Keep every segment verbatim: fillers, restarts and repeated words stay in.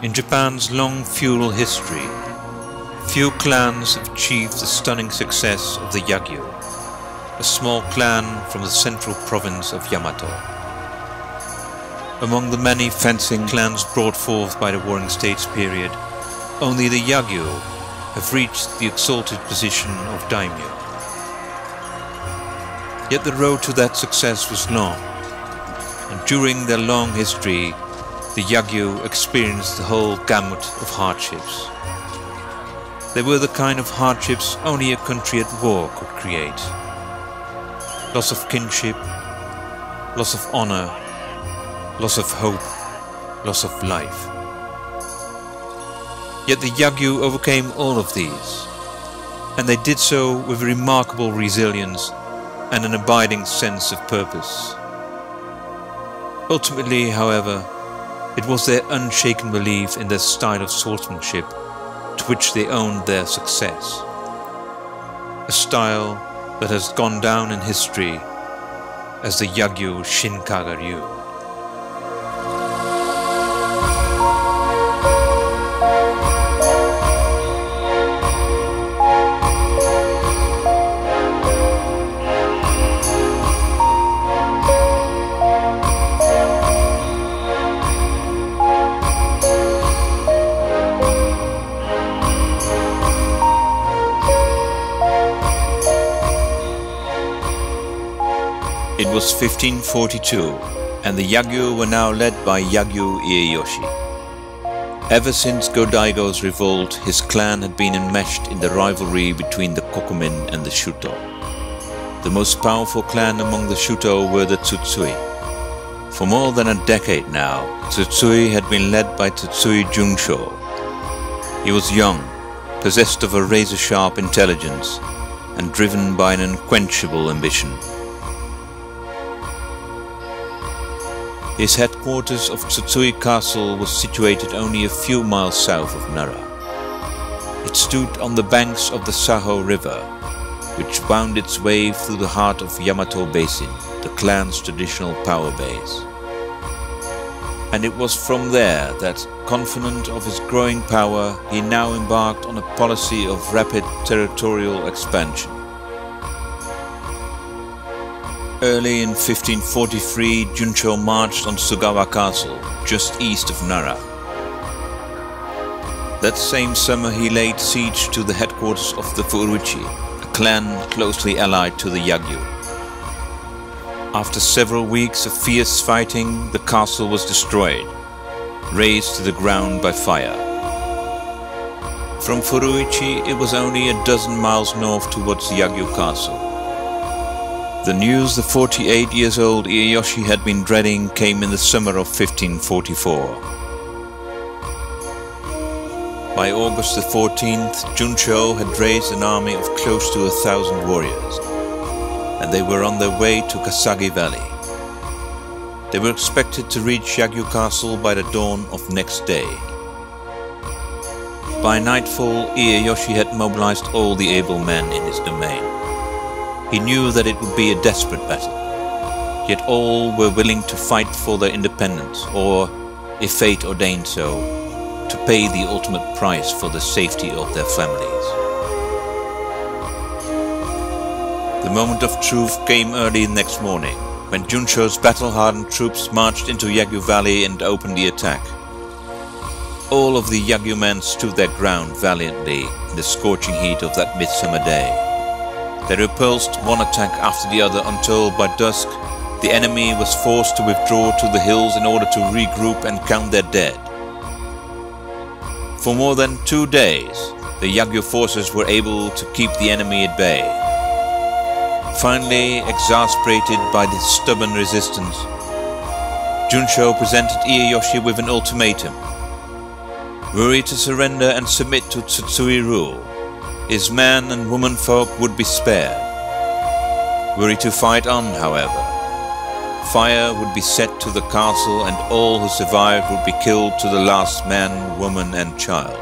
In Japan's long feudal history, few clans have achieved the stunning success of the Yagyu, a small clan from the central province of Yamato. Among the many fencing clans brought forth by the Warring States period, only the Yagyu have reached the exalted position of daimyo. Yet the road to that success was long, and during their long history, the Yagyu experienced the whole gamut of hardships. They were the kind of hardships only a country at war could create. Loss of kinship, loss of honor, loss of hope, loss of life. Yet the Yagyu overcame all of these, and they did so with remarkable resilience and an abiding sense of purpose. Ultimately, however, it was their unshaken belief in their style of swordsmanship to which they owned their success. A style that has gone down in history as the Yagyu Shinkagaryu. It was fifteen forty-two, and the Yagyu were now led by Yagyu Ieyoshi. Ever since Go Daigo's revolt, his clan had been enmeshed in the rivalry between the Kokumin and the Shuto. The most powerful clan among the Shuto were the Tsutsui. For more than a decade now, Tsutsui had been led by Tsutsui Junsho. He was young, possessed of a razor-sharp intelligence, and driven by an unquenchable ambition. His headquarters of Tsutsui Castle was situated only a few miles south of Nara. It stood on the banks of the Saho River, which wound its way through the heart of Yamato Basin, the clan's traditional power base. And it was from there that, confident of his growing power, he now embarked on a policy of rapid territorial expansion. Early in fifteen forty-three, Junsho marched on Sugawa Castle, just east of Nara. That same summer he laid siege to the headquarters of the Furuichi, a clan closely allied to the Yagyu. After several weeks of fierce fighting, the castle was destroyed, razed to the ground by fire. From Furuichi it was only a dozen miles north towards the Yagyu Castle. The news the forty-eight years old Ieyoshi had been dreading came in the summer of fifteen forty-four. By August the fourteenth, Junsho had raised an army of close to a thousand warriors, and they were on their way to Kasagi Valley. They were expected to reach Yagyu Castle by the dawn of next day. By nightfall, Ieyoshi had mobilized all the able men in his domain. He knew that it would be a desperate battle, yet all were willing to fight for their independence or, if fate ordained so, to pay the ultimate price for the safety of their families. The moment of truth came early next morning, when Junsho's battle-hardened troops marched into Yagyu Valley and opened the attack. All of the Yagyu men stood their ground valiantly in the scorching heat of that midsummer day. They repulsed one attack after the other until, by dusk, the enemy was forced to withdraw to the hills in order to regroup and count their dead. For more than two days, the Yagyu forces were able to keep the enemy at bay. Finally, exasperated by this stubborn resistance, Junsho presented Ieyoshi with an ultimatum. Were he to surrender and submit to Tsutsui rule, his men and womenfolk would be spared. Were he to fight on, however, fire would be set to the castle and all who survived would be killed to the last man, woman and child.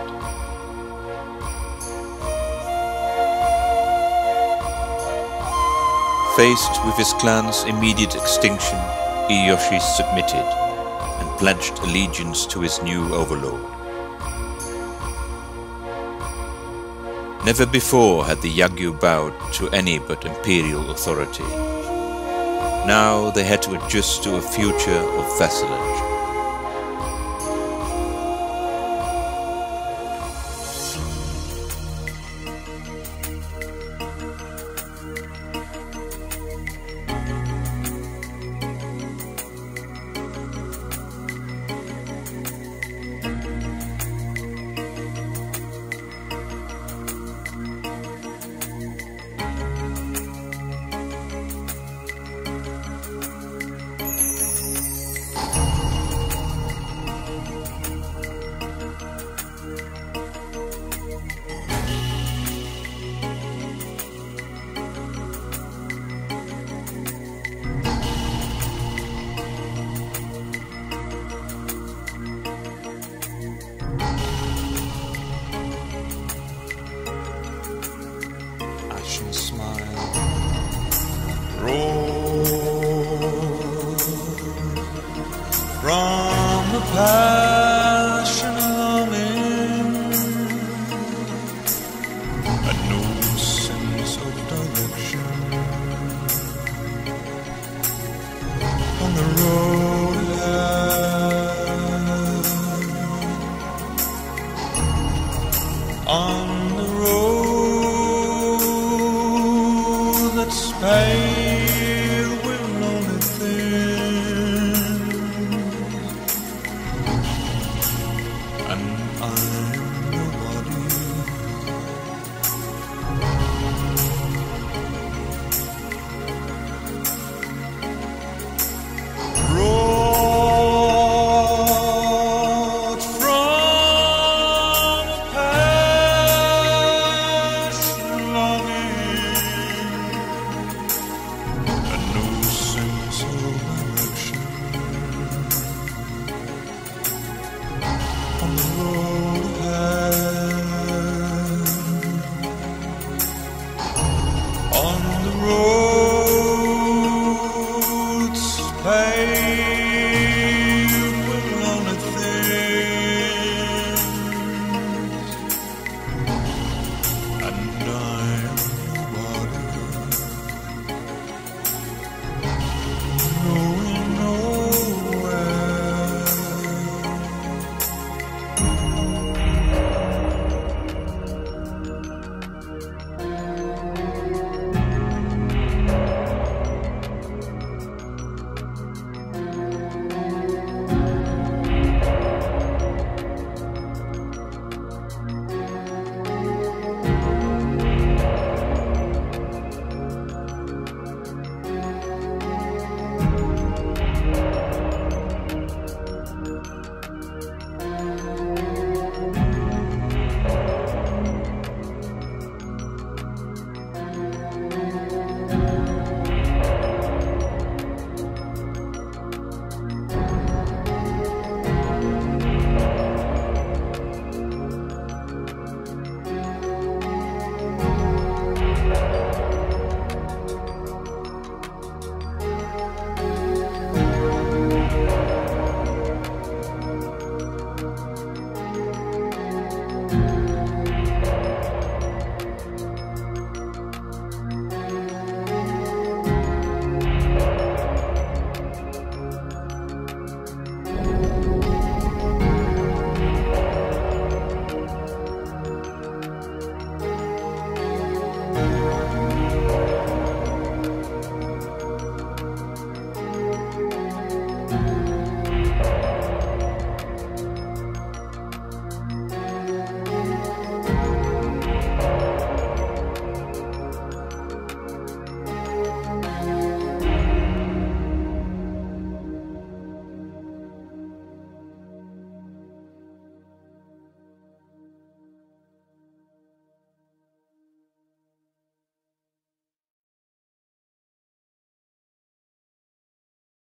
Faced with his clan's immediate extinction, Ieyoshi submitted and pledged allegiance to his new overlord. Never before had the Yagyu bowed to any but imperial authority. Now they had to adjust to a future of vassalage. On the road